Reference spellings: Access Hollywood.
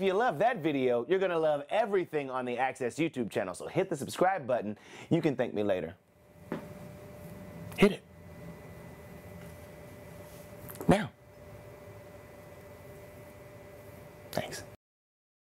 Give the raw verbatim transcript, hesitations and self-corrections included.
If you love that video, you're going to love everything on the Access YouTube channel, so hit the subscribe button. You can thank me later. Hit it. Now. Thanks.